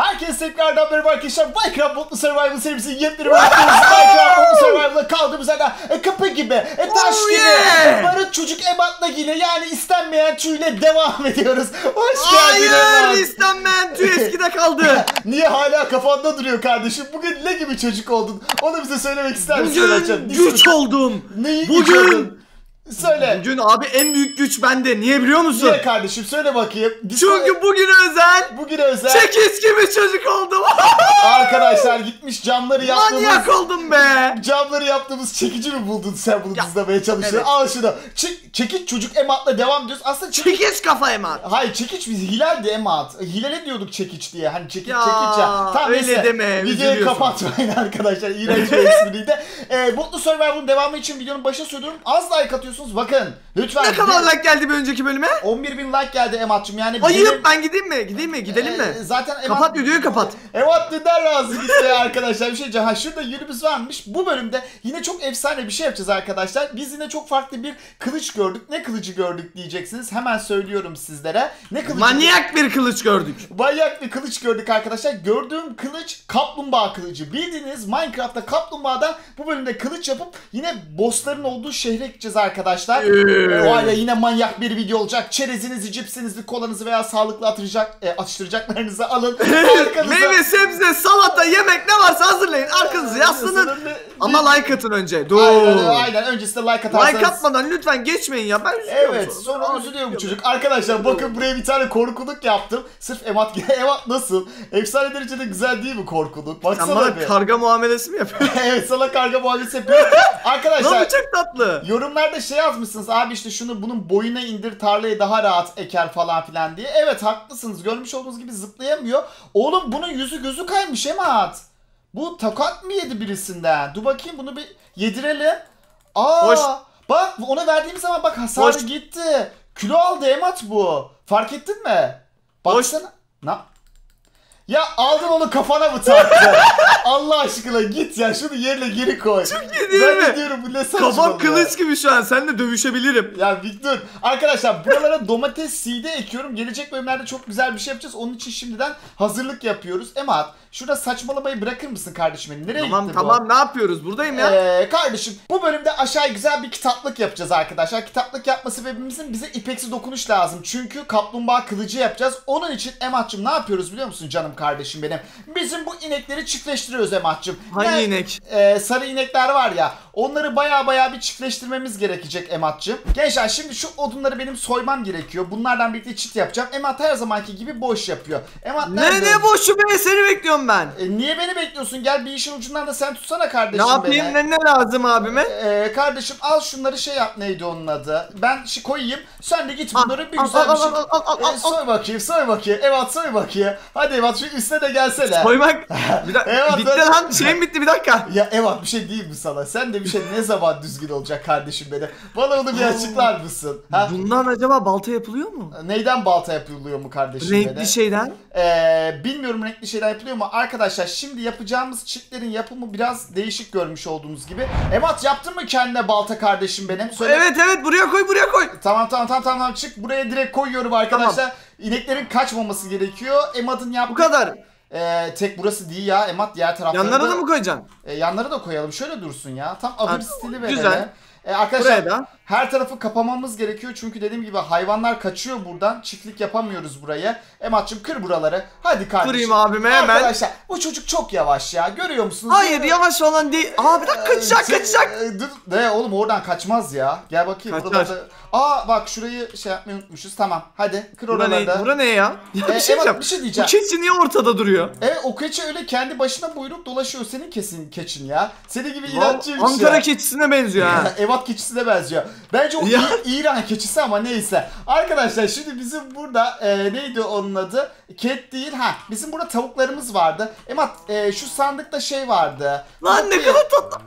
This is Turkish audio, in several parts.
Herkese tekrardan merhaba arkadaşlar. Minecraft Botlu Survival serimizin yepyeni bölümündeyiz. Minecraft Botlu Survival'da kaldığımız yerden kapı gibi, taş gibi, barut çocuk Emad Naghi ile yani istenmeyen tüyle devam ediyoruz. Hoş geldin Emad. Hayır, istenmeyen tüy eskide kaldı. Niye hala kafanda duruyor kardeşim? Bugün ne gibi çocuk oldun? Onu bize söylemek ister misin? Bugün güç oldum. Neyi güç oldun? Söyle. Bugün abi en büyük güç bende. Niye biliyor musun? Niye kardeşim? Söyle bakayım. Çünkü bugün özel. Çekiz gibi çocuk oldum. Arkadaşlar gitmiş camları yaptığımız. Manyak oldum be. Camları yaptığımız çekici mi buldun sen bunu gizlemeye çalıştın? Evet. Al şunu. Çekiç çocuk Emad'la devam ediyoruz. Aslında çekiç kafa Emad. Hayır çekiç biz hilaldi Emad. Hilale diyorduk çekiç diye. Hani çekiç çekiç ya. Tam öyle neyse, deme. Videoyu kapatmayın arkadaşlar. İğrenç bir espriydi. Botlu Survival'ın devamı için videonun başına söylüyorum. Az like atıyorsunuz. Bakın lütfen. Ne kadar like geldi bir önceki bölüme? 11.000 like geldi Emad'cığım yani. Ayıp, ben gideyim mi? Gidelim mi? Zaten Emad... Kapat videoyu kapat. Emad neden razı gitti arkadaşlar? Bir şey diyeceğim. Ha şurada yürümüz varmış. Bu bölümde yine çok efsane bir şey yapacağız arkadaşlar. Biz yine çok farklı bir kılıç gördük. Ne kılıcı gördük diyeceksiniz. Hemen söylüyorum sizlere. Ne kılıcı? Manyak bir kılıç gördük. Manyak bir kılıç gördük arkadaşlar. Gördüğüm kılıç kaplumbağa kılıcı. Bildiğiniz Minecraft'ta kaplumbağadan bu bölümde kılıç yapıp yine bossların olduğu şehre gideceğiz arkadaşlar. O hala yine manyak bir video olacak. Çerezinizi, cipsinizi, kolanızı veya sağlıklı atıştıracaklarınızı alın. Meyve, sebze, salata, yemek ne varsa hazırlayın. Arkanızı yaslanın. Ama like atın önce. Aynen. Öncesinde like atarsanız. Like atmadan lütfen geçmeyin ya. Ben üzülüyorum. Evet. Sonra üzülüyor bu çocuk. Arkadaşlar bakın buraya bir tane korkuluk yaptım. Sırf Emad. Emad nasıl? Efsane derecede güzel değil mi korkuluk? Baksana bana bir. Karga muamelesi mi yapıyor? Evet. Sana karga muamelesi yapıyor. Arkadaşlar. Lan çok tatlı. Yorumlarda şey yazmışsınız abi işte şunu bunun boyuna indir tarlayı daha rahat eker falan filan diye. Evet haklısınız, görmüş olduğunuz gibi zıplayamıyor. Oğlum bunun yüzü gözü kaymış Emad. Bu takat mı yedi birisinden? Dur bakayım bunu bir yedirelim. Aa hoş. Bak ona verdiğimiz zaman bak hasarı hoş. Gitti. Kilo aldı Emad bu. Fark ettin mi? Baksana. Ya aldın onu kafana mı taktın? Allah aşkına git ya şunu yerine geri koy. Çok iyi değil mi? Ben diyorum bu ne saçma. Kafam kılıç gibi şu an, seninle dövüşebilirim. Ya Victor arkadaşlar buralara domates side ekiyorum. Gelecek bölümlerde çok güzel bir şey yapacağız. Onun için şimdiden hazırlık yapıyoruz. Emad şurada saçmalamayı bırakır mısın kardeşim? Nereye gitti bu? Tamam ne yapıyoruz? Buradayım ya. Kardeşim bu bölümde aşağıya güzel bir kitaplık yapacağız arkadaşlar. Kitaplık yapma sebebimizin bize ipeksi dokunuş lazım. Çünkü kaplumbağa kılıcı yapacağız. Onun için Emad'cığım ne yapıyoruz biliyor musun canım kardeşim benim? Bizim bu inekleri çiftleştiriyoruz Emad'cığım. Hangi inek? Sarı inekler var ya. Onları baya bir çiftleştirmemiz gerekecek Emad'cığım. Gençler şimdi şu odunları benim soymam gerekiyor. Bunlardan birlikte çift yapacağım. Emad her zamanki gibi boş yapıyor. Emad nerede? Ne boşu be? Seni bekliyorum ben. Niye beni bekliyorsun? Gel bir işin ucundan da sen tutsana kardeşim. Ne yapayım? Ne lazım abime? Kardeşim al şunları şey yap, neydi onun adı? Ben koyayım. Sen de git bunları bir güzel bir şey. Soy bakayım. Emad soy bakayım. Hadi Emad şu üstüne de gelsene. Soymak. Bitti lan. Şeyim bitti bir dakika. Ya Emad bir şey diyeyim mi sana? Sen de bir şey ne zaman düzgün olacak kardeşim benim? Bana onu bir açıklar mısın? Ha? Bundan acaba balta yapılıyor mu? Neyden balta yapılıyor mu kardeşim benim? Renkli şeyden. Bilmiyorum renkli şeyden yapılıyor mu? Arkadaşlar şimdi yapacağımız çiftlerin yapımı biraz değişik görmüş olduğunuz gibi. Emad yaptın mı kendine balta kardeşim benim? Söyle. Evet buraya koy. Tamam çık buraya direkt koyuyorum arkadaşlar. Tamam. İneklerin kaçmaması gerekiyor. Emad'ın yaptığı... Bu kadar. Tek burası değil ya Emad, diğer taraflarında... Yanlara da mı koyacaksın? Yanlara da koyalım şöyle dursun ya. Tam ahır stili verelim. Güzel. Arkadaşlar buraya her tarafı kapamamız gerekiyor çünkü dediğim gibi hayvanlar kaçıyor buradan, çiftlik yapamıyoruz buraya. Emad'cığım kır buraları. Hadi kardeşim. Kırayım abime hemen. Arkadaşlar bu çocuk çok yavaş ya, görüyor musunuz? Hayır yavaş falan değil. Aa bir dakika kaçacak. Ne oğlum oradan kaçmaz ya. Gel bakayım. Aa bak şurayı şey yapmayı unutmuşuz, tamam hadi kır oraları da. Bura ne ya? Bir şey diyeceğim. Bu keçi niye ortada duruyor? Evet o keçi öyle kendi başına buyruk dolaşıyor, senin keçin ya. Senin gibi inatçı bir şey. Ankara keçisine benziyor ha. Emad keçisine benziyor. Bence o İran keçisi ama neyse. Arkadaşlar şimdi bizim burada neydi onun adı? Ket değil ha. Bizim burada tavuklarımız vardı. Emad şu sandıkta şey vardı. Lan ne kadar tatlı.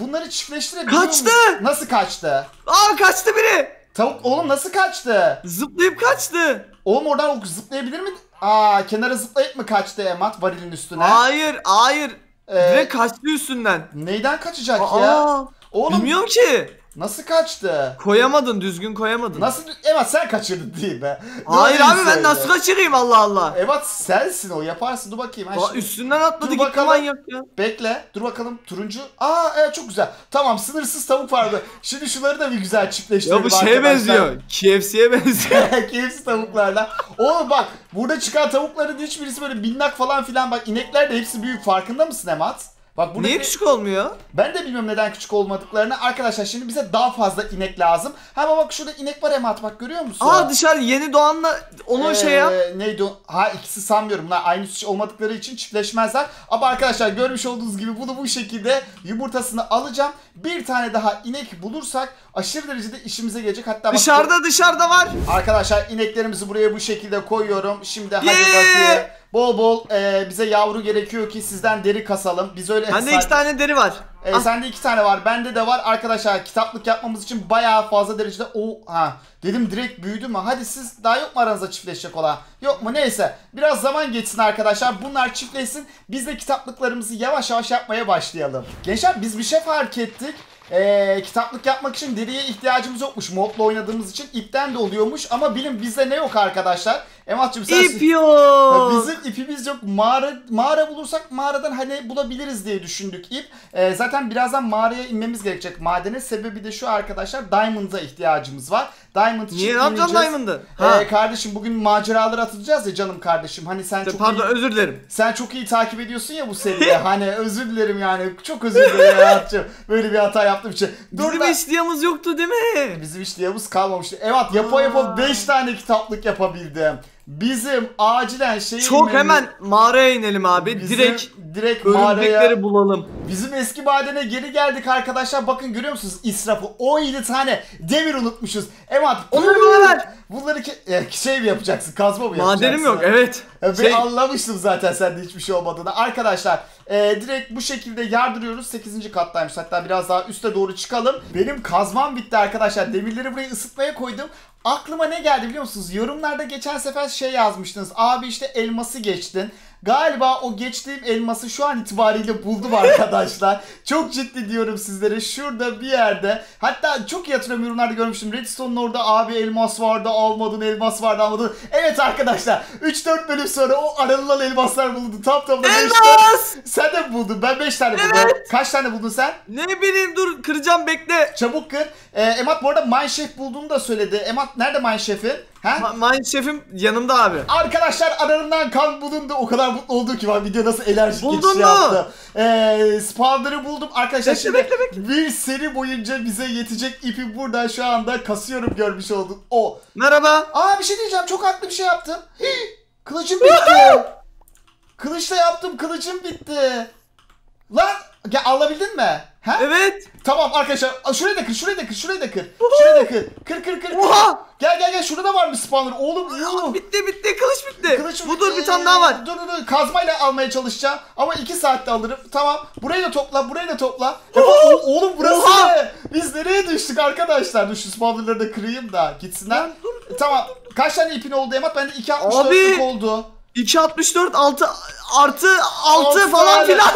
Bunları çiftleştirebiliyor musun? Nasıl kaçtı? Aa kaçtı biri. Tavuk oğlum nasıl kaçtı? Zıplayıp kaçtı. Oğlum oradan zıplayabilir mi? Aa kenara zıplayıp mı kaçtı Emad varilin üstüne? Hayır. Direkt kaçtı üstünden. Neyden kaçacak ya? Oğlum, bilmiyorum ki. Nasıl kaçtı? Koyamadın, düzgün koyamadın. Nasıl? Emad sen kaçırdın değil be. Hayır abi söyle. Ben nasıl kaçırayım Allah Allah. Emad sensin o, yaparsın, dur bakayım. Dur, üstünden atladı gitti manyak ya. Bekle dur bakalım turuncu. Aa evet çok güzel. Tamam sınırsız tavuk vardı. Şimdi şunları da bir güzel çiftleştirelim. Ya bu şeye arkadaşlar benziyor. KFC'ye benziyor. KFC tavuklarla. Oğlum bak burada çıkan tavukların hiçbirisi böyle minnak falan filan. Bak inekler de hepsi büyük, farkında mısın Emad? Bak niye küçük olmuyor? Ben de bilmiyorum neden küçük olmadıklarını. Arkadaşlar şimdi bize daha fazla inek lazım. Ha bak şurada inek var Emad, bak görüyor musun? Aa dışarı yeni doğanla onu şey yap. Neydi o? Ha ikisi sanmıyorum. Bunlar aynı şey olmadıkları için çiftleşmezler. Ama arkadaşlar görmüş olduğunuz gibi bunu bu şekilde yumurtasını alacağım. Bir tane daha inek bulursak aşırı derecede işimize gelecek. Hatta dışarıda bak, dışarıda var. Arkadaşlar ineklerimizi buraya bu şekilde koyuyorum. Şimdi hadi bakayım. Bol bol bize yavru gerekiyor ki sizden deri kasalım. Biz öyle. Bende 2 tane deri var. Sende 2 tane var. Bende de var. Arkadaşlar kitaplık yapmamız için bayağı fazla derecede. Ha dedim direkt büyüdü mü? Hadi siz daha yok mu aranızda çiftleşecek olan? Yok mu? Neyse. Biraz zaman geçsin arkadaşlar. Bunlar çiftleşsin. Biz de kitaplıklarımızı yavaş yavaş yapmaya başlayalım. Gençler biz bir şey fark ettik. Kitaplık yapmak için deriye ihtiyacımız yokmuş. Modla oynadığımız için ipten de oluyormuş. Ama bilin bizde ne yok arkadaşlar? Emad'cığım sen... İp yok. Bizim ipimiz yok. Mağara bulursak mağaradan hani bulabiliriz diye düşündük ip. Zaten birazdan mağaraya inmemiz gerekecek madene. Sebebi de şu arkadaşlar, Diamond'a ihtiyacımız var. Diamond için niye yapacaksın Diamond'ı? Kardeşim bugün maceralara atılacağız ya canım kardeşim. Hani sen çok pardon, iyi... özür dilerim. Sen çok iyi takip ediyorsun ya bu seriyi. Hani özür dilerim yani. Çok özür dilerim hayatçım. Böyle bir hata yaptığım için. Bizim hiç diyamız yoktu değil mi? Bizim hiç diyamız kalmamıştı. Evet yapa 5 tane kitaplık yapabildim. Bizim acilen şeyi... Çok inmemiz... hemen mağaraya inelim abi. Bizim direkt mağaraya bulalım. Bizim eski madene geri geldik arkadaşlar. Bakın görüyor musunuz israfı? 17 tane demir unutmuşuz. Emad onları bana ver. Bunları şey mi yapacaksın? Kazma mı yapacaksın? Madenim yok evet. Ben anlamıştım zaten sende hiçbir şey olmadığını. Arkadaşlar direkt bu şekilde yardırıyoruz. 8. kattaymış. Hatta biraz daha üste doğru çıkalım. Benim kazmam bitti arkadaşlar. Demirleri buraya ısıtmaya koydum. Aklıma ne geldi biliyor musunuz? Yorumlarda geçen sefer şey yazmıştınız. Abi işte elması geçtin. Galiba o geçtiğim elması şu an itibariyle buldum arkadaşlar. Çok ciddi diyorum sizlere. Şurada bir yerde. Hatta çok iyi hatırlıyorum, yorumlarda görmüştüm. Redstone'un orada abi elmas vardı almadın, elmas vardı almadın. Evet arkadaşlar 3-4 bölüm sonra o aranılan elmaslar bulundu. Tam da 5 tane. Sen de mi buldun? Ben 5 tane buldum. Evet. Kaç tane buldun sen? Ne bileyim, dur kıracağım, bekle. Çabuk kır. Emad bu arada Mineshaft bulduğunu da söyledi. Emad nerede Mineshaft'in? Mineshaft'im yanımda abi. Arkadaşlar aralarından kan bulundu. O kadar mutlu oldu ki ben video nasıl enerjik geçişi yaptı. Spawner'ı buldum. Arkadaşlar bekle, şimdi bekle. Bir seri boyunca bize yetecek ipi buradan şu anda kasıyorum, görmüş oldun. Merhaba. Aa bir şey diyeceğim, çok haklı bir şey yaptım. Kılıcım bitti. Kılıçla yaptım, kılıcım bitti. Lan ya, alabildin mi? Evet. Tamam arkadaşlar şuraya da kır, şuraya da kır, şuraya da kır. Şuraya da kır. Kır. Oha! Gel şurada da varmış spawner. Oğlum. Bitti kılıç bitti. Kılıç budur, bir tane daha var. Dur kazmayla almaya çalışacağım ama 2 saatte alırım. Tamam. Burayı da topla. Oğlum burası ne? Biz nereye düştük arkadaşlar? Dur şu spawnerları da kırayım da gitsinler. Tamam. Kaç tane ipin oldu Emad? Bende 2.64'lük oldu. 2.64 6 falan filan.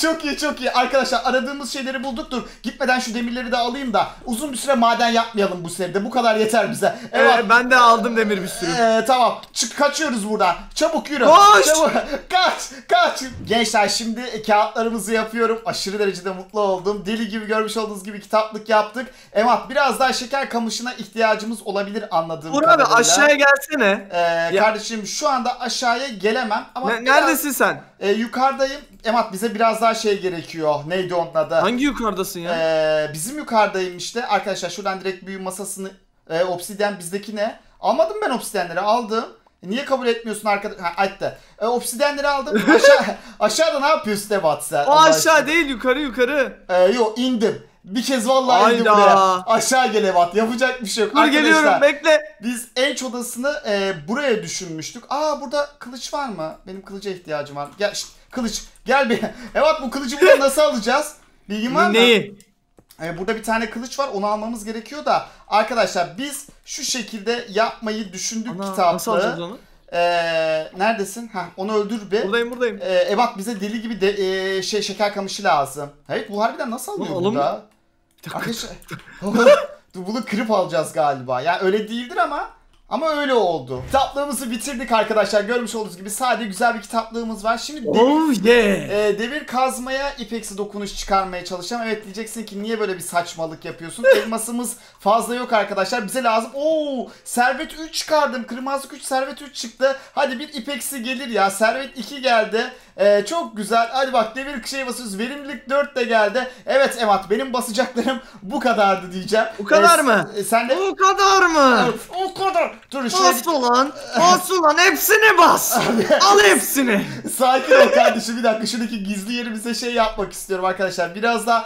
Çok iyi. Arkadaşlar aradığımız şeyleri bulduk. Dur gitmeden şu demirleri de alayım da uzun bir süre maden yapmayalım bu seride. Bu kadar yeter bize. Evet. Ben de aldım demir bir sürü. Tamam. Kaçıyoruz buradan. Çabuk yürü. Koş. Çabuk. Kaç. Gençler şimdi kağıtlarımızı yapıyorum. Aşırı derecede mutlu oldum. Deli gibi görmüş olduğunuz gibi kitaplık yaptık. Emad biraz daha şeker kamışına ihtiyacımız olabilir anladığım kadarıyla. Buğra abi aşağıya gelsene. Kardeşim şu anda aşağıya gelemem ama neredesin sen? Yukarıdayım. Emad bize biraz daha şey gerekiyor. Neydi onun adı? Hangi yukarıdasın ya? Bizim yukarıdayım işte. Arkadaşlar şuradan direkt büyü masasını obsidyen bizdeki ne? Almadım ben obsidyenleri, aldım. Niye kabul etmiyorsun arkadaş? Obsidyenleri aldım. Aşağıda ne yapıyorsun Emad sen? O aşağı değil, yukarı. Yok indim. Bir kez vallahi indim buraya. Aşağı gel Emad. Yapacak bir şey yok. Dur arkadaşlar, geliyorum bekle. Biz enç odasını buraya düşünmüştük. Burada kılıç var mı? Benim kılıca ihtiyacım var. Gel kılıç. Gel bir. Emad bu kılıcı buradan nasıl alacağız? Bilgin var mı? Neyi? Burada bir tane kılıç var. Onu almamız gerekiyor da. Arkadaşlar biz şu şekilde yapmayı düşündük kitapta. Nasıl alacağız onu? Neredesin? Onu öldür be. Buradayım. Bak bize deli gibi şeker kamışı lazım. Evet bu harbiden nasıl alınıyor burada? Arkadaşlar bunu kırıp alacağız galiba. Yani öyle değildir ama öyle oldu. Kitaplığımızı bitirdik arkadaşlar. Görmüş olduğunuz gibi sadece güzel bir kitaplığımız var. Şimdi demir kazmaya, ipeksi dokunuş çıkarmaya çalışacağım. Evet, diyeceksin ki niye böyle bir saçmalık yapıyorsun? Elmasımız fazla yok arkadaşlar. Bize lazım. Oo, servet 3 çıkardım. Kırmızılık 3, servet 3 çıktı. Hadi bir ipeksi gelir ya. Servet 2 geldi. Çok güzel. Hadi bak, demir kışa basıyoruz. Verimlilik 4 de geldi. Evet Emad, benim basacaklarım bu kadardı diyeceğim. Bu kadar mı? Sen de... O kadar mı? O kadar. Dur, bas ulan, bas ulan, hepsini bas. Al hepsini. Sakin ol kardeşim, bir dakika. Şuradaki gizli yerimize şey yapmak istiyorum arkadaşlar. Biraz da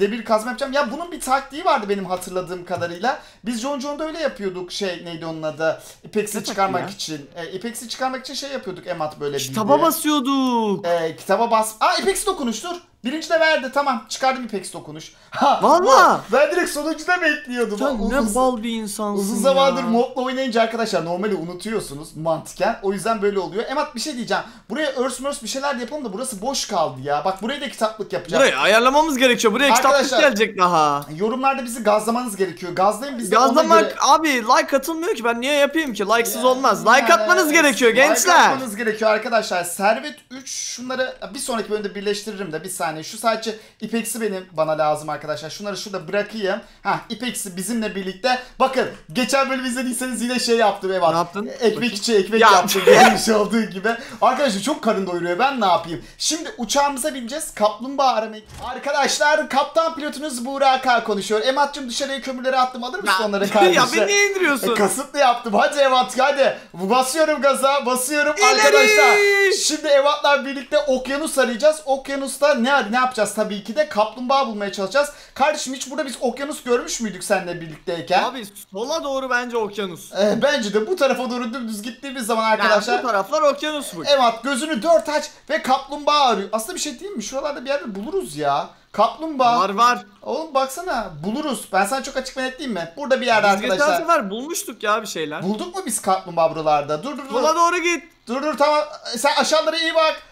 demir kazma yapacağım. Ya bunun bir taktiği vardı benim hatırladığım kadarıyla. Biz Jon'da öyle yapıyorduk. Şey neydi onun adı? İpeksi çıkarmak için. İpeksi çıkarmak için şey yapıyorduk Emad böyle. Kitaba basıyorduk. Kitaba bas. Aa, ipeksi dokunuş, dur. Birinci de verdi, tamam, çıkardım ipeksi dokunuş. Valla ben direkt sonuncu da bekliyordum. Sen ne bal bir insansın. Uzun zamandır modla oynayınca arkadaşlar normali unutuyorsunuz mantıken, o yüzden böyle oluyor. Emad, bir şey diyeceğim, buraya örs bir şeyler de yapalım da burası boş kaldı ya. Bak, buraya da kitaplık yapacağız. Burayı ayarlamamız gerekiyor, buraya arkadaşlar, kitaplık gelecek daha. Yorumlarda bizi gazlamanız gerekiyor. Gazlayın bizi. Gazlamak göre... abi like atılmıyor ki, ben niye yapayım ki? Like'sız olmaz. Like atmanız gerekiyor gençler. Like atmanız gerekiyor arkadaşlar. Servet 3, şunları bir sonraki bölümde birleştiririm de bir saniye. Şu sadece ipeksi bana lazım arkadaşlar. Şunları şurada bırakayım. Ha, ipeksi bizimle birlikte. Bakın, geçen bölüm izlediyseniz yine şey yaptım Emad. Ne yaptın? Ekmek içi ekmek yaptım. Gelmiş olduğu gibi. Arkadaşlar çok karın doyuruyor. Ben ne yapayım? Şimdi uçağımıza bineceğiz. Kaplumbağa aramayı. Arkadaşlar, kaptan pilotunuz Buğra Kazancı konuşuyor. Emad'cığım, dışarıya kömürleri attım. Alır mısın onları kardeşim? Ya beni niye indiriyorsun? Kasıtlı yaptım. Hadi Emad, hadi. Basıyorum gaza. Basıyorum arkadaşlar. Şimdi Emad'la birlikte okyanus arayacağız. Okyanusta ne yapacağız? Tabii ki de kaplumbağa bulmaya çalışacağız. Kardeşim, hiç burada biz okyanus görmüş müydük seninle birlikteyken? Abi sola doğru bence okyanus. Bence de bu tarafa doğru dümdüz gittiğimiz zaman arkadaşlar. Yani bu taraflar okyanus bu. Evet, gözünü dört aç ve kaplumbağa arıyor. Aslında bir şey diyeyim mi? Şuralarda bir yerde buluruz ya. Kaplumbağa. Var. Oğlum baksana, buluruz. Ben sana çok açık ve net diyeyim mi? Burada bir yerde biz arkadaşlar. Biz geçen sefer bulmuştuk ya bir şeyler. Bulduk mu biz kaplumbağa buralarda? Dur. Sola doğru git. Dur, tamam. Sen aşağılara iyi bak.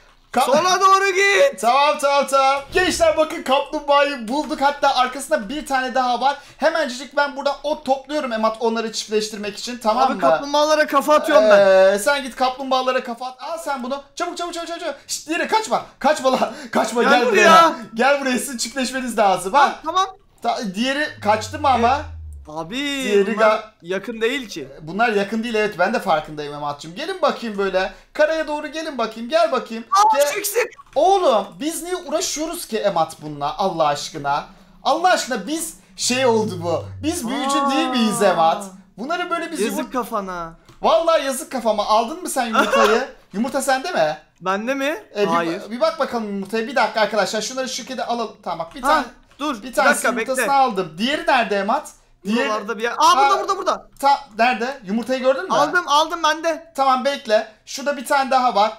Sola doğru git. Tamam. Gençler, bakın kaplumbağayı bulduk. Hatta arkasında bir tane daha var. Hemencik ben buradan ot topluyorum Emad, onları çiftleştirmek için, tamam mı? Abi kaplumbağalara kafa atıyorum ben. Sen git kaplumbağalara kafa at. Al sen bunu. Çabuk. Şşt, yere kaçma lan. Kaçma, gel buraya. Gel buraya, sizin çiftleşmeniz lazım. Ha? Tamam. Diğeri kaçtı mı ama? Abi yakın değil ki. Bunlar yakın değil, evet, ben de farkındayım Emad'cığım. Gelin bakayım böyle. Karaya doğru gelin bakayım. Gel bakayım. Oğlum biz niye uğraşıyoruz ki Emad bununla Allah aşkına? Allah aşkına, biz şey oldu bu. Biz büyücü değil miyiz Emad? Bunları böyle biz... Yazık kafana. Vallahi yazık kafama. Aldın mı sen yumurtayı? Yumurta sende mi? Bende mi? Hayır. Bir bak bakalım yumurtaya. Bir dakika arkadaşlar. Şunları şirkete alalım. Tamam bak. Bir tane yumurtasını aldım. Diğeri nerede Emad? Buralarda bir yer. Burada. Nerede? Yumurtayı gördün mü? Aldım ben de. Tamam, bekle. Şurada bir tane daha var.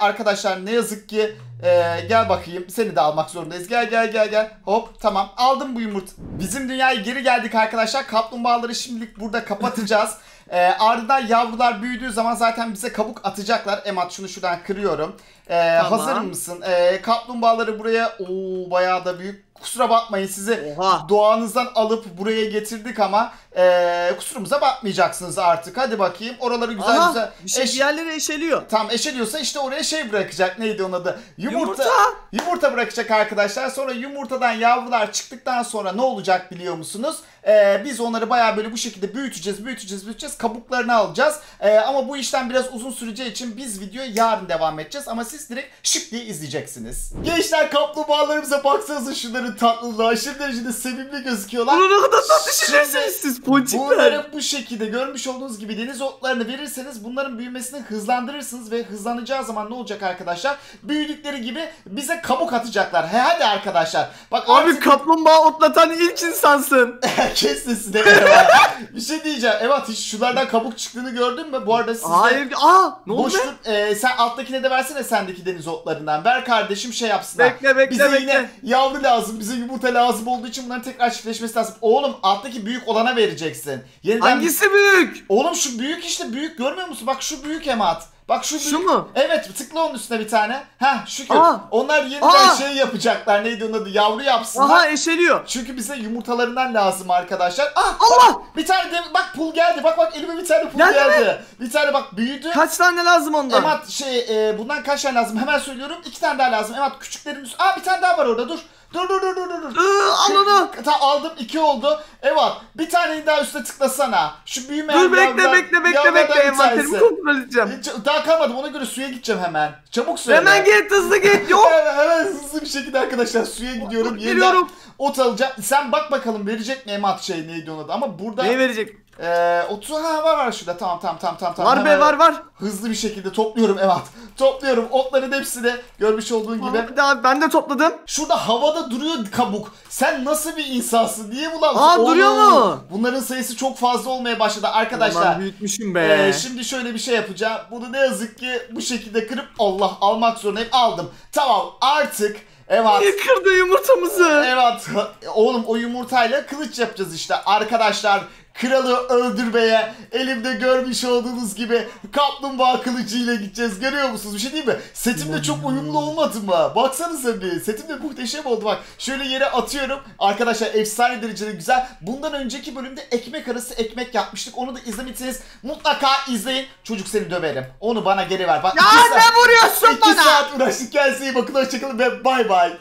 Arkadaşlar ne yazık ki gel bakayım. Seni de almak zorundayız. Gel. Hop, tamam. Aldım bu yumurta. Bizim dünyaya geri geldik arkadaşlar. Kaplumbağaları şimdilik burada kapatacağız. Ardından yavrular büyüdüğü zaman zaten bize kabuk atacaklar. Emad, şunu şuradan kırıyorum. Tamam. Hazır mısın? Kaplumbağaları buraya... Ooo, bayağı da büyük. Kusura bakmayın, sizi doğanızdan alıp buraya getirdik ama kusurumuza bakmayacaksınız artık. Hadi bakayım, oraları güzel güzel. Diğerleri eşeliyor. Tam eşeliyorsa işte oraya şey bırakacak. Neydi onun adı? Yumurta bırakacak arkadaşlar. Sonra yumurtadan yavrular çıktıktan sonra ne olacak biliyor musunuz? Biz onları bayağı böyle bu şekilde büyüteceğiz. Kabuklarını alacağız. Ama bu işten biraz uzun süreceği için biz videoya yarın devam edeceğiz. Ama siz direkt şık diye izleyeceksiniz. Gençler, kaplumbağalarımıza baksanıza, şunların tatlılığı aşırı derecede sevimli gözüküyorlar. Bunu ne kadar tatlışırsınız siz ponçikler. Bunları bu şekilde görmüş olduğunuz gibi deniz otlarını verirseniz bunların büyümesini hızlandırırsınız ve hızlanacağı zaman ne olacak arkadaşlar? Büyüdükleri gibi bize kabuk atacaklar. He, hadi arkadaşlar. Bak abi, kaplumbağa otlatan ilk insansın. Kes sesini. Bir şey diyeceğim. Evet, hiç şunlardan kabuk çıktığını gördün mü? Bu arada sizde... Hayır. Ne oldu? Sen alttakine de versene, sendeki deniz otlarından. Ver kardeşim, şey yapsınlar. Bekle. Bize yine yavru lazım. Bize yumurta lazım olduğu için bunların tekrar çiftleşmesi lazım. Oğlum, alttaki büyük olana vereceksin. Yeniden... Hangisi büyük? Oğlum şu büyük işte, büyük görmüyor musun? Bak şu büyük Emad. Bak şu, büyük... mu? Evet, tıkla onun üstüne bir tane. Heh, şükür. Aha. Onlar yeniden şey yapacaklar. Neydi onun adı? Yavru yapsınlar. Aha, eşeliyor. Çünkü bize yumurtalarından lazım arkadaşlar. Ah, Allah! Bak, bir tane de bak pul geldi. Bak bak elime bir tane pul geldi. Bir tane bak büyüdü. Kaç tane lazım ondan? Emad bundan kaç tane lazım? Hemen söylüyorum. 2 tane daha lazım. Emad küçüklerimiz. Aa, bir tane daha var orada. Dur. Dur. Al onu. Aldım, 2 oldu. Evet, bir tane daha üstüne tıklasana. Şu büyümeyen yavrudan. Dur bekle. Envanterimi kontrol edeceğim. Daha kalmadım, ona göre suya gideceğim hemen. Çabuk söyle. Hemen git, hızlı git. Yok. Hemen hızlı bir şekilde arkadaşlar suya gidiyorum. Geliyorum. Ot alacağım. Sen bak bakalım verecek mi Emad şey neydi ona da. Ama burada... Ne verecek? Otu var şurada. Tamam. Var be, var. Hızlı bir şekilde topluyorum Emad. Topluyorum otların hepsini, görmüş olduğun gibi. Abi, ben de topladım. Şurada havada duruyor kabuk. Sen nasıl bir insansın? Niye bu lan? Aa, duruyor mu? Bunların sayısı çok fazla olmaya başladı arkadaşlar. Aman, büyütmüşüm be. Şimdi şöyle bir şey yapacağım. Bunu ne yazık ki bu şekilde kırıp Allah almak zorundayım. Aldım. Tamam artık. Evet. Kırdı yumurtamızı. Evet. Oğlum o yumurtayla kılıç yapacağız işte arkadaşlar. Kralı öldürmeye elimde görmüş olduğunuz gibi kaplumbağa kılıcıyla gideceğiz. Görüyor musunuz? Bir şey değil mi? Setimle çok uyumlu olmadı mı? Baksanıza bir. Setimle muhteşem oldu bak. Şöyle yere atıyorum. Arkadaşlar efsane derecede güzel. Bundan önceki bölümde ekmek arası ekmek yapmıştık. Onu da izlemediyseniz mutlaka izleyin. Çocuk seni döverim. Onu bana geri ver. Bak, ya ne vuruyorsun bana? 2 saat uğraştık. Kendinize iyi bakın. Hoşçakalın ve bay bay.